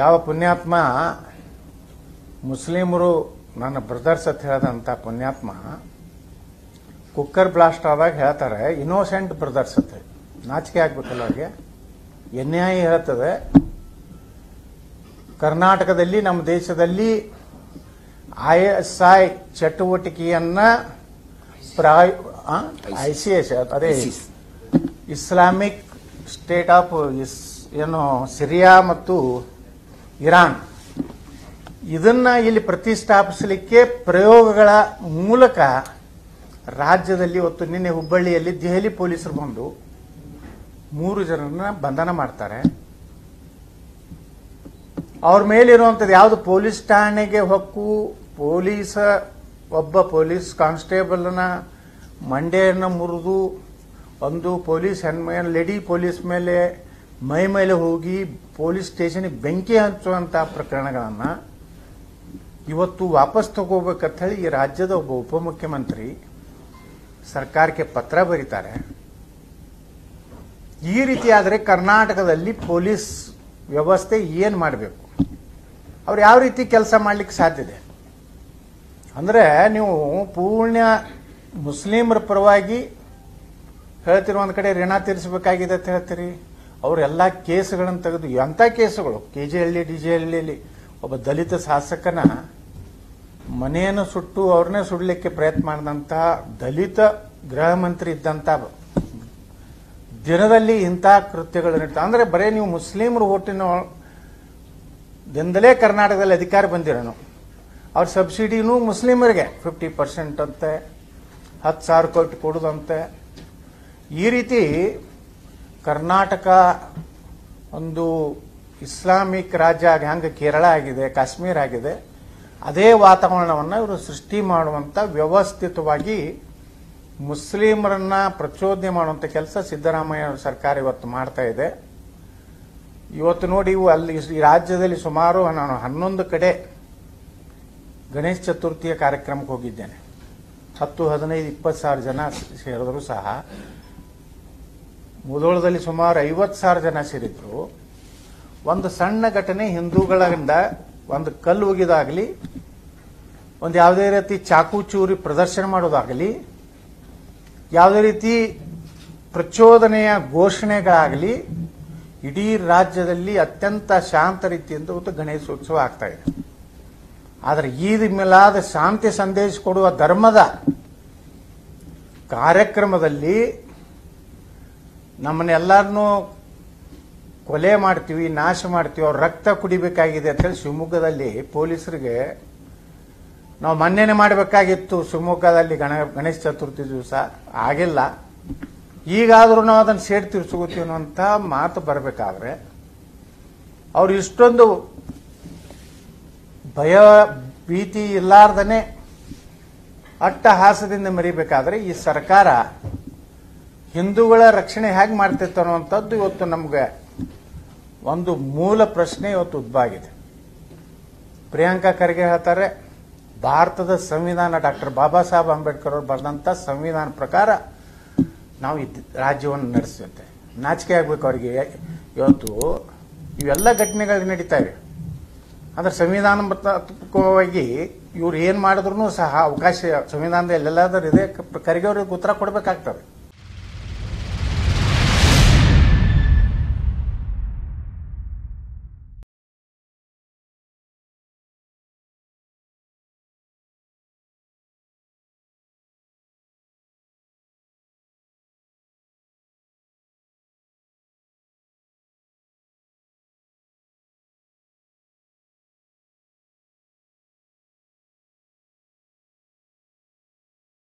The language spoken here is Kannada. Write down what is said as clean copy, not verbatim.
ಯಾವ ಪುಣ್ಯಾತ್ಮ ಮುಸ್ಲಿಮರು ನನ್ನ ಬ್ರದರ್ಸ್ ಅಂತ ಹೇಳಿದಂತ ಪುಣ್ಯಾತ್ಮ ಕುಕ್ಕರ್ ಬ್ಲಾಸ್ಟ್ ಆದಾಗ ಹೇಳ್ತಾರೆ ಇನ್ನೋಸೆಂಟ್ ಬ್ರದರ್ಸ್ ಅಂತ. ನಾಚಿಕೆ ಆಗ್ಬೇಕಲ್ಲ ಅವ್ರಿಗೆ. ಎನ್ಐಎ ಹೇಳ್ತದೆ ಕರ್ನಾಟಕದಲ್ಲಿ ನಮ್ಮ ದೇಶದಲ್ಲಿ ISI ಚಟುವಟಿಕೆಯನ್ನ ICS ಅದೇ ಇಸ್ಲಾಮಿಕ್ ಸ್ಟೇಟ್ ಆಫ್ ಏನು ಸಿರಿಯಾ ಮತ್ತು ಇರಾನ್ ಇದನ್ನ ಇಲ್ಲಿ ಪ್ರತಿಷ್ಠಾಪಿಸಲಿಕ್ಕೆ ಪ್ರಯೋಗಗಳ ಮೂಲಕ ರಾಜ್ಯದಲ್ಲಿ ಮತ್ತು ನಿನ್ನೆ ಹುಬ್ಬಳ್ಳಿಯಲ್ಲಿ ದೆಹಲಿ ಪೊಲೀಸರು ಬಂದು 3 ಜನರನ್ನ ಬಂಧನ ಮಾಡ್ತಾರೆ. ಅವ್ರ ಮೇಲಿರುವಂಥದ್ದು ಯಾವುದು ಪೊಲೀಸ್ ಠಾಣೆಗೆ ಹೊಕ್ಕು, ಒಬ್ಬ ಪೊಲೀಸ್ ಕಾನ್ಸ್ಟೇಬಲ್ನ ಮಂಡೆಯನ್ನು ಮುರಿದು ಒಂದು ಪೊಲೀಸ್ ಲೇಡಿ ಪೊಲೀಸ್ ಮೇಲೆ ಮೈ ಮೇಲೆ ಹೋಗಿ ಪೊಲೀಸ್ ಸ್ಟೇಷನ್ಗೆ ಬೆಂಕಿ ಹಚ್ಚುವಂತಹ ಪ್ರಕರಣಗಳನ್ನು ಇವತ್ತು ವಾಪಸ್ ತಗೋಬೇಕಂತ ಹೇಳಿ ಈ ರಾಜ್ಯದ ಒಬ್ಬ ಉಪಮುಖ್ಯಮಂತ್ರಿ ಸರ್ಕಾರಕ್ಕೆ ಪತ್ರ ಬರೀತಾರೆ. ಈ ರೀತಿಯಾದರೆ ಕರ್ನಾಟಕದಲ್ಲಿ ಪೊಲೀಸ್ ವ್ಯವಸ್ಥೆ ಏನು ಮಾಡಬೇಕು, ಅವ್ರು ಯಾವ ರೀತಿ ಕೆಲಸ ಮಾಡಲಿಕ್ಕೆ ಸಾಧ್ಯತೆ ಅಂದರೆ ನೀವು ಪೂರ್ಣ ಮುಸ್ಲಿಮರ ಪರವಾಗಿ ಹೇಳ್ತಿರೋ ಒಂದು ಕಡೆ ಋಣ ತೀರಿಸಬೇಕಾಗಿದೆ ಅಂತ ಹೇಳ್ತೀರಿ. ಅವರೆಲ್ಲ ಕೇಸುಗಳನ್ನು ತೆಗೆದು ಎಂಥ ಕೇಸುಗಳು KJL DJL ಒಬ್ಬ ದಲಿತ ಶಾಸಕನ ಮನೆಯನ್ನು ಸುಟ್ಟು ಅವ್ರನ್ನೇ ಸುಡಲಿಕ್ಕೆ ಪ್ರಯತ್ನ ಮಾಡಿದಂಥ ದಲಿತ ಗೃಹ ಮಂತ್ರಿ ಇದ್ದಂಥ ದಿನದಲ್ಲಿ ಇಂಥ ಕೃತ್ಯಗಳನ್ನಿಟ್ಟು ಅಂದರೆ ಬರೀ ನೀವು ಮುಸ್ಲಿಮರು ಓಟಿನಿಂದಲೇ ಕರ್ನಾಟಕದಲ್ಲಿ ಅಧಿಕಾರ ಬಂದಿರೋನು. ಅವ್ರ ಸಬ್ಸಿಡಿನೂ ಮುಸ್ಲಿಮರಿಗೆ 50% ಅಂತೆ, 10,000 ಕೋಟಿ ಕೊಡೋದಂತೆ. ಈ ರೀತಿ ಕರ್ನಾಟಕ ಒಂದು ಇಸ್ಲಾಮಿಕ್ ರಾಜ್ಯ ಆಗಿ ಹಂಗೆ ಕೇರಳ ಆಗಿದೆ, ಕಾಶ್ಮೀರ ಆಗಿದೆ, ಅದೇ ವಾತಾವರಣವನ್ನು ಇವರು ಸೃಷ್ಟಿ ಮಾಡುವಂಥ ವ್ಯವಸ್ಥಿತವಾಗಿ ಮುಸ್ಲಿಮರನ್ನ ಪ್ರಚೋದನೆ ಮಾಡುವಂಥ ಕೆಲಸ ಸಿದ್ದರಾಮಯ್ಯ ಸರ್ಕಾರ ಇವತ್ತು ಮಾಡ್ತಾ ಇದೆ. ಇವತ್ತು ನೋಡಿ ಅಲ್ಲಿ ಈ ರಾಜ್ಯದಲ್ಲಿ ಸುಮಾರು ನಾನು 11 ಕಡೆ ಗಣೇಶ ಚತುರ್ಥಿಯ ಕಾರ್ಯಕ್ರಮಕ್ಕೆ ಹೋಗಿದ್ದೇನೆ. 10, 15, 20,000 ಜನ ಸೇರಿದ್ರು ಸಹ ಮುಧೋಳದಲ್ಲಿ ಸುಮಾರು 50,000 ಜನ ಸೇರಿದ್ರು. ಒಂದು ಸಣ್ಣ ಘಟನೆ ಹಿಂದೂಗಳಿಂದ ಒಂದು ಕಲ್ಲು ಒಗೆದಾಗಲಿ, ಒಂದು ಯಾವುದೇ ರೀತಿ ಚಾಕು ಚೂರಿ ಪ್ರದರ್ಶನ ಮಾಡೋದಾಗಲಿ, ಯಾವುದೇ ರೀತಿ ಪ್ರಚೋದನೆಯ ಘೋಷಣೆಗಳಾಗಲಿ ಇಡೀ ರಾಜ್ಯದಲ್ಲಿ ಅತ್ಯಂತ ಶಾಂತ ರೀತಿಯಿಂದ ಇವತ್ತು ಗಣೇಶೋತ್ಸವ ಆಗ್ತಾ ಇದೆ. ಆದರೆ ಈದ್ ಮಿಲಾದ್ ಶಾಂತಿ ಸಂದೇಶ ಕೊಡುವ ಧರ್ಮದ ಕಾರ್ಯಕ್ರಮದಲ್ಲಿ ನಮ್ಮನ್ನೆಲ್ಲರನ್ನೂ ಕೊಲೆ ಮಾಡ್ತೀವಿ, ನಾಶ ಮಾಡ್ತೀವಿ, ಅವ್ರ ರಕ್ತ ಕುಡಿಬೇಕಾಗಿದೆ ಅಂತ ಹೇಳಿ ಶಿವಮೊಗ್ಗದಲ್ಲಿ ಪೊಲೀಸರಿಗೆ ನಾವು ಮನ್ನೇನೆ ಮಾಡಬೇಕಾಗಿತ್ತು. ಶಿವಮೊಗ್ಗದಲ್ಲಿ ಗಣೇಶ ಚತುರ್ಥಿ ದಿವಸ ಆಗಿಲ್ಲ, ಈಗಾದರೂ ನಾವು ಅದನ್ನು ಸೇಡ್ ತೀರ್ಸ್ಕೋತೀವಿ ಅನ್ನೋಂಥ ಮಾತು ಬರಬೇಕಾದ್ರೆ ಅವ್ರು ಇಷ್ಟೊಂದು ಭಯ ಭೀತಿ ಇಲ್ಲಾರ್ದನೆ ಅಟ್ಟಹಾಸದಿಂದ ಮೆರಿಬೇಕಾದ್ರೆ ಈ ಸರ್ಕಾರ ಹಿಂದೂಗಳ ರಕ್ಷಣೆ ಹೇಗೆ ಮಾಡ್ತಿತ್ತು ಅನ್ನುವಂಥದ್ದು ಇವತ್ತು ನಮಗೆ ಒಂದು ಮೂಲ ಪ್ರಶ್ನೆ ಇವತ್ತು ಉದ್ಭವಾಗಿದೆ. ಪ್ರಿಯಾಂಕಾ ಖರ್ಗೆ ಹೇಳ್ತಾರೆ ಭಾರತದ ಸಂವಿಧಾನ ಡಾಕ್ಟರ್ ಬಾಬಾ ಸಾಹೇಬ್ ಅಂಬೇಡ್ಕರ್ ಅವರು ಬರೆದಂಥ ಸಂವಿಧಾನ ಪ್ರಕಾರ ನಾವು ರಾಜ್ಯವನ್ನು ನಡೆಸುತ್ತೆ. ನಾಚಿಕೆ ಆಗಬೇಕು ಅವರಿಗೆ. ಇವತ್ತು ಇವೆಲ್ಲ ಘಟನೆಗಳು ನಡೀತಾ ಇವೆ ಅಂದ್ರೆ ಸಂವಿಧಾನಾತ್ಮಕವಾಗಿ ಇವ್ರು ಏನು ಮಾಡಿದ್ರು ಸಹ ಅವಕಾಶ ಸಂವಿಧಾನದ ಎಲ್ಲೆಲ್ಲಾದರೂ ಇದೆ. ಖರ್ಗೆ ಅವ್ರಿಗೆ ಉತ್ತರ ಕೊಡಬೇಕಾಗ್ತದೆ.